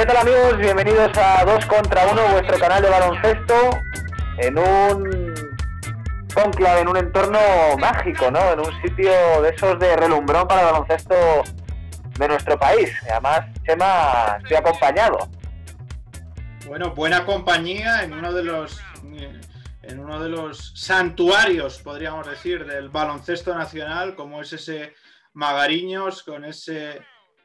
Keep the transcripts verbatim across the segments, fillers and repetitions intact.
¿Qué tal, amigos? Bienvenidos a dos contra uno, vuestro canal de baloncesto, en un conclave, en un entorno mágico, ¿no? En un sitio de esos de relumbrón para el baloncesto de nuestro país. Además, Chema, estoy acompañado. Bueno, buena compañía en uno de los en uno de los santuarios, podríamos decir, del baloncesto nacional, como es ese Magariños, con ese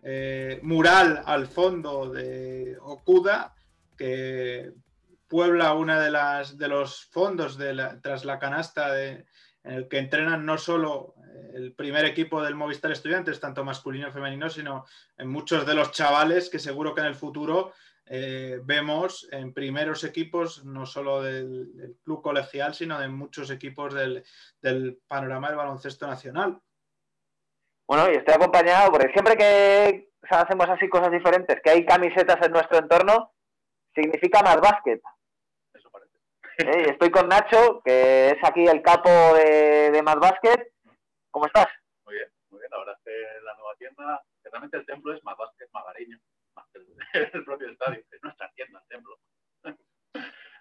Eh, mural al fondo de Okuda, que puebla una de las de los fondos de la, tras la canasta de, en el que entrenan no solo el primer equipo del Movistar Estudiantes, tanto masculino y femenino, sino en muchos de los chavales que seguro que en el futuro eh, vemos en primeros equipos, no solo del, del club colegial, sino de muchos equipos del, del panorama del baloncesto nacional. Bueno, y estoy acompañado, porque siempre que o sea, hacemos así cosas diferentes, que hay camisetas en nuestro entorno, significa Mad Basket. Eso parece. ¿Eh? Estoy con Nacho, que es aquí el capo de, de Mad Basket. ¿Cómo estás? Muy bien, muy bien. La verdad es que la nueva tienda, que realmente el templo es Mad Basket Magariño, el, el propio estadio, es nuestra tienda, el templo.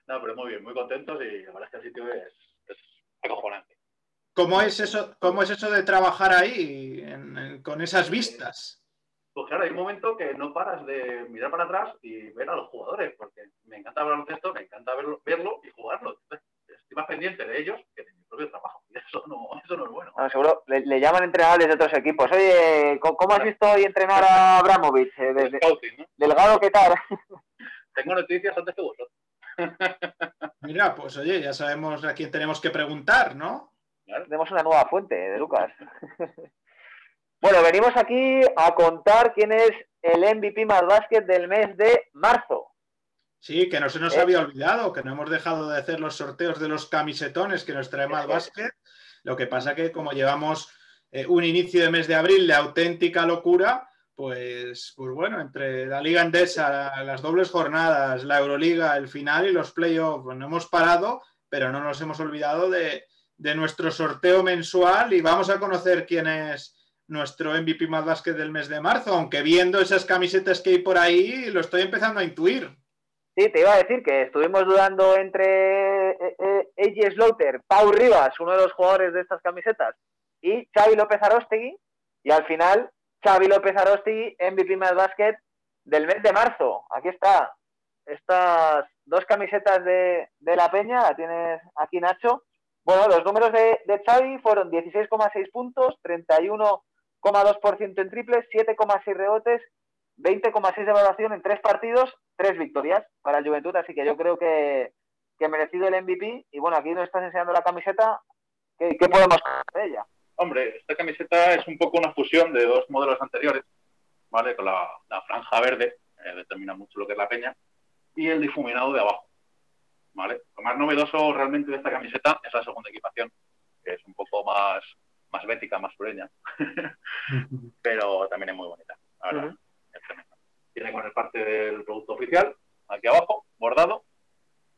No, pero muy bien, muy contentos y la verdad es que el sitio es, es acojonante. ¿Cómo es eso, cómo es eso de trabajar ahí, en, en, con esas vistas? Pues claro, hay un momento que no paras de mirar para atrás y ver a los jugadores, porque me encanta hablar un texto, me encanta verlo, verlo y jugarlo. Estoy más pendiente de ellos que de mi propio trabajo, y eso no, eso no es bueno. No, seguro le, le llaman entrenadores de otros equipos. Oye, ¿cómo, cómo has visto hoy entrenar a Abramovic? Eh, desde, scouting, ¿no? Delgado, ¿qué tal? Tengo noticias antes que vosotros. Mira, pues oye, ya sabemos a quién tenemos que preguntar, ¿no? Claro. Tenemos una nueva fuente de Lucas. Bueno, venimos aquí a contar quién es el M V P Mad Basket del mes de marzo. Sí, que no se nos eh. había olvidado, que no hemos dejado de hacer los sorteos de los camisetones que nos trae Mad Basket. Lo que pasa que como llevamos eh, un inicio de mes de abril de auténtica locura, pues, pues bueno, entre la LigaEndesa, las dobles jornadas, la Euroliga, el final y los playoffs, pues no hemos parado, pero no nos hemos olvidado de... de nuestro sorteo mensual y vamos a conocer quién es nuestro M V P Mad Basket del mes de marzo, aunque viendo esas camisetas que hay por ahí lo estoy empezando a intuir. Sí, te iba a decir que estuvimos dudando entre eh, eh, A J Slaughter, Pau Rivas, uno de los jugadores de estas camisetas, y Xavi López Aróstegui, y al final Xavi López Aróstegui, M V P Mad Basket del mes de marzo. Aquí está, estas dos camisetas de, de la peña, la tienes aquí, Nacho. Bueno, los números de, de Xavi fueron dieciséis coma seis puntos, treinta y uno coma dos por ciento en triples, siete coma seis rebotes, veinte coma seis de valoración en tres partidos, tres victorias para el Joventut, así que yo creo que, que merecido el M V P. Y bueno, aquí nos estás enseñando la camiseta. ¿Qué, qué podemos hacer de ella? Hombre, esta camiseta es un poco una fusión de dos modelos anteriores, ¿vale? Con la, la franja verde, eh, determina mucho lo que es la peña, y el difuminado de abajo. ¿Vale? Lo más novedoso realmente de esta camiseta es la segunda equipación, que es un poco más, más bética, más sureña, pero también es muy bonita, la verdad. Uh-huh. Tiene con el parte del producto oficial, aquí abajo, bordado,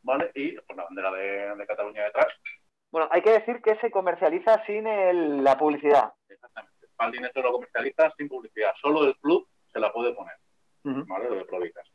¿vale? Y con la bandera de, de Cataluña detrás. Bueno, hay que decir que se comercializa sin el, la publicidad. Exactamente, el dinero lo comercializa sin publicidad, solo el club se la puede poner, uh-huh. ¿Vale? Lo de Provitas.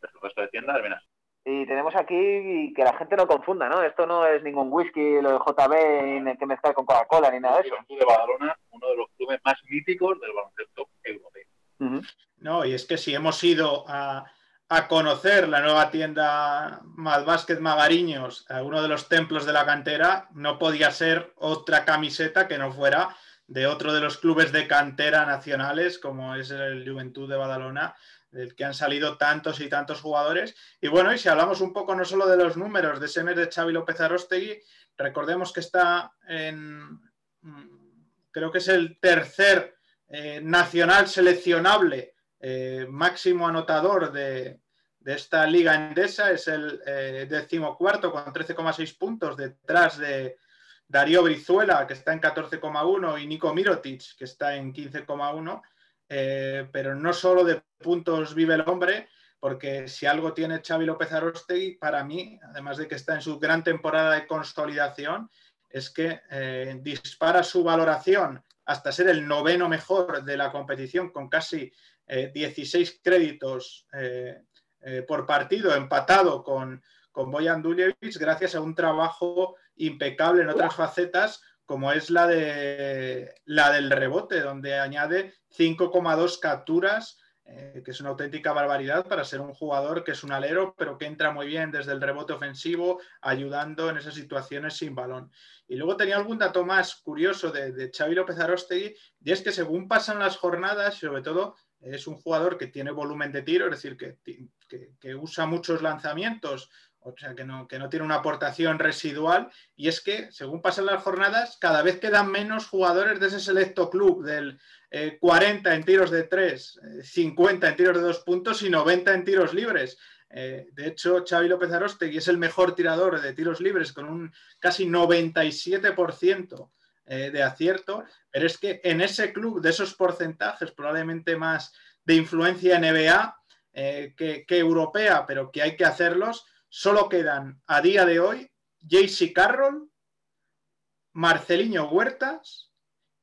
El resto de tiendas, ven así. Y tenemos aquí que la gente no confunda, ¿no? Esto no es ningún whisky, lo de J B, ni que mezclar con Coca-Cola, ni nada de eso. De Badalona, uno de los clubes más míticos del baloncesto europeo. Uh-huh. No, y es que si hemos ido a, a conocer la nueva tienda Mad Basket Magariños, a uno de los templos de la cantera, no podía ser otra camiseta que no fuera de otro de los clubes de cantera nacionales, como es el Joventut de Badalona, del que han salido tantos y tantos jugadores. Y bueno, y si hablamos un poco no solo de los números de ese mes de Xavi López Aróstegui, recordemos que está en, creo que es el tercer eh, nacional seleccionable eh, máximo anotador de, de esta Liga Endesa, es el eh, decimocuarto con trece coma seis puntos, detrás de Darío Brizuela, que está en catorce coma uno, y Nico Mirotic, que está en quince coma uno. Eh, pero no solo de puntos vive el hombre, porque si algo tiene Xavi López Aróstegui, para mí, además de que está en su gran temporada de consolidación, es que eh, dispara su valoración hasta ser el noveno mejor de la competición, con casi eh, dieciséis créditos eh, eh, por partido, empatado con, con Bojan Dubljević, gracias a un trabajo impecable en otras facetas, como es la, de, la del rebote, donde añade cinco coma dos capturas, eh, que es una auténtica barbaridad para ser un jugador que es un alero, pero que entra muy bien desde el rebote ofensivo, ayudando en esas situaciones sin balón. Y luego tenía algún dato más curioso de, de Xavi López Aróstegui, y es que según pasan las jornadas, sobre todo, es un jugador que tiene volumen de tiro, es decir, que, que, que usa muchos lanzamientos, o sea, que no, que no tiene una aportación residual, y es que, según pasan las jornadas, cada vez quedan menos jugadores de ese selecto club del eh, cuarenta en tiros de tres, eh, cincuenta en tiros de dos puntos y noventa en tiros libres. Eh, de hecho, Xavi López Aróstegui es el mejor tirador de tiros libres con un casi noventa y siete por ciento eh, de acierto, pero es que en ese club de esos porcentajes, probablemente más de influencia N B A eh, que, que europea, pero que hay que hacerlos, solo quedan a día de hoy J C Carroll, Marcelino Huertas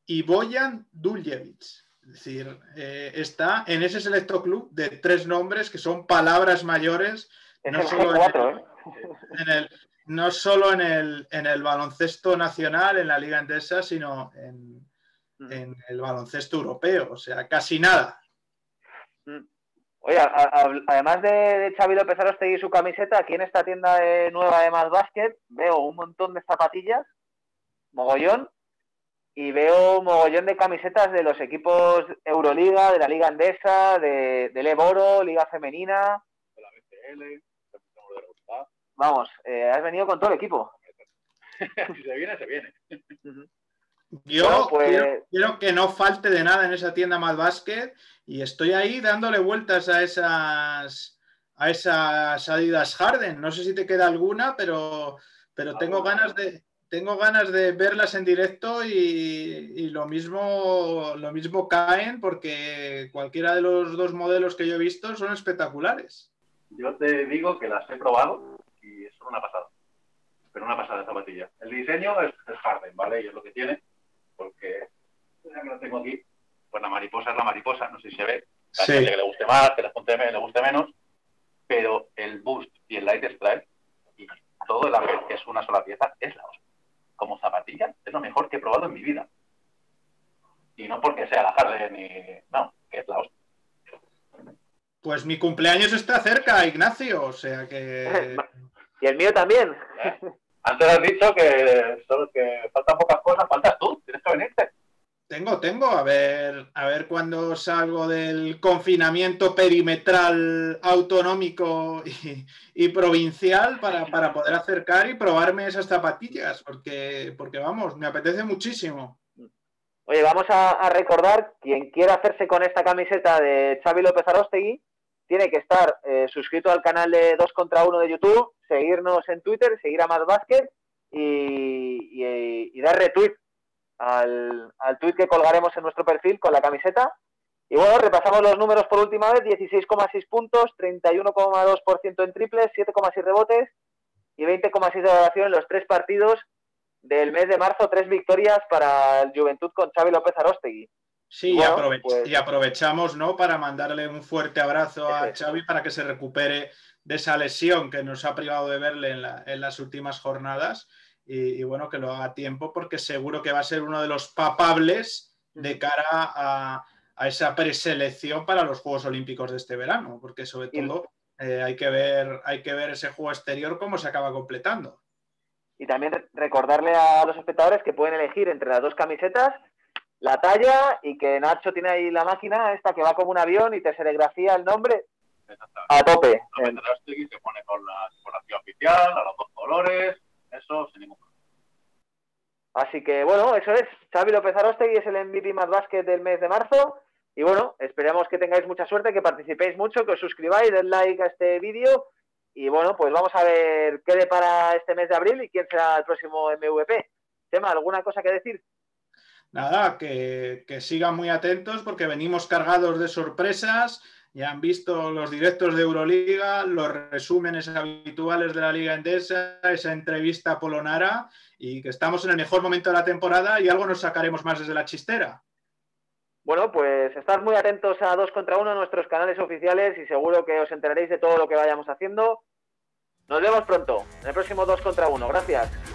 y Bojan Dubljević. Es decir, eh, está en ese selecto club de tres nombres que son palabras mayores, es no, solo cuatro, en el, ¿eh? en el, no solo en el, en el baloncesto nacional, en la Liga Endesa, sino en, mm. en el baloncesto europeo, o sea, casi nada. Mm. Oye, a, a, además de, de Xavi López Aróstegui y su camiseta, aquí en esta tienda de, nueva de Mad Basket veo un montón de zapatillas, mogollón, y veo un mogollón de camisetas de los equipos Euroliga, de la Liga Endesa, de, del Eboro, Liga Femenina. De la B C L, vamos, eh, has venido con todo el equipo. Si se viene, se viene. Uh-huh. Yo bueno, pues... quiero, quiero que no falte de nada en esa tienda Mad Basket, y estoy ahí dándole vueltas a esas a esas Adidas Harden. No sé si te queda alguna, pero, pero tengo ganas de tengo ganas de verlas en directo, y, y lo mismo lo mismo caen, porque cualquiera de los dos modelos que yo he visto son espectaculares. Yo te digo que las he probado y son una pasada. Pero una pasada zapatilla. El diseño es, es Harden, ¿vale? Y es lo que tiene. Porque ya que lo tengo aquí, pues la mariposa es la mariposa, no sé si se ve, a la gente que le guste más, que le guste menos, pero el Boost y el Light Stripe y todo el Apple, que es una sola pieza, es la hostia. Como zapatilla, es lo mejor que he probado en mi vida. Y no porque sea la Harden ni... No, que es la hostia. Pues mi cumpleaños está cerca, Ignacio, o sea que... Y el mío también. ¿Eh? Antes has dicho que, solo que faltan pocas cosas, faltas tú, tienes que venirte. Tengo, tengo, a ver, a ver cuándo salgo del confinamiento perimetral autonómico y, y provincial para, para poder acercar y probarme esas zapatillas, porque, porque vamos, me apetece muchísimo. Oye, vamos a, a recordar, quien quiera hacerse con esta camiseta de Xavi López Aróstegui, tiene que estar eh, suscrito al canal de dos contra uno de YouTube, seguirnos en Twitter, seguir a Mad Basket y, y, y dar retweet al, al tweet que colgaremos en nuestro perfil con la camiseta. Y bueno, repasamos los números por última vez: dieciséis coma seis puntos, treinta y uno coma dos por ciento en triples, siete coma seis rebotes y veinte coma seis de valoración en los tres partidos del mes de marzo. Tres victorias para el Joventut con Xavi López Aróstegui. Sí, bueno, y, aprovech- pues... y aprovechamos, ¿no?, para mandarle un fuerte abrazo a es. Xavi, para que se recupere de esa lesión que nos ha privado de verle en, la, en las últimas jornadas. Y, y bueno, que lo haga a tiempo, porque seguro que va a ser uno de los papables de cara a, a esa preselección para los Juegos Olímpicos de este verano, porque sobre todo eh, hay que ver hay que ver ese juego exterior cómo se acaba completando. Y también recordarle a los espectadores que pueden elegir entre las dos camisetas la talla, y que Nacho tiene ahí la máquina esta que va como un avión y te serigrafía el nombre a tope. Y se pone con la decoración oficial a los dos colores. Eso sin ningún problema. Así que, bueno, eso es. Xavi López Aróstegui es el M V P Mad Basket del mes de marzo. Y bueno, esperamos que tengáis mucha suerte, que participéis mucho, que os suscribáis, den like a este vídeo. Y bueno, pues vamos a ver qué depara este mes de abril y quién será el próximo M V P. Chema, ¿alguna cosa que decir? Nada, que, que sigan muy atentos, porque venimos cargados de sorpresas. Ya han visto los directos de Euroliga, los resúmenes habituales de la Liga Endesa, esa entrevista a Polonara, y que estamos en el mejor momento de la temporada y algo nos sacaremos más desde la chistera. Bueno, pues estad muy atentos a dos contra uno en nuestros canales oficiales y seguro que os enteraréis de todo lo que vayamos haciendo. Nos vemos pronto en el próximo dos contra uno. Gracias.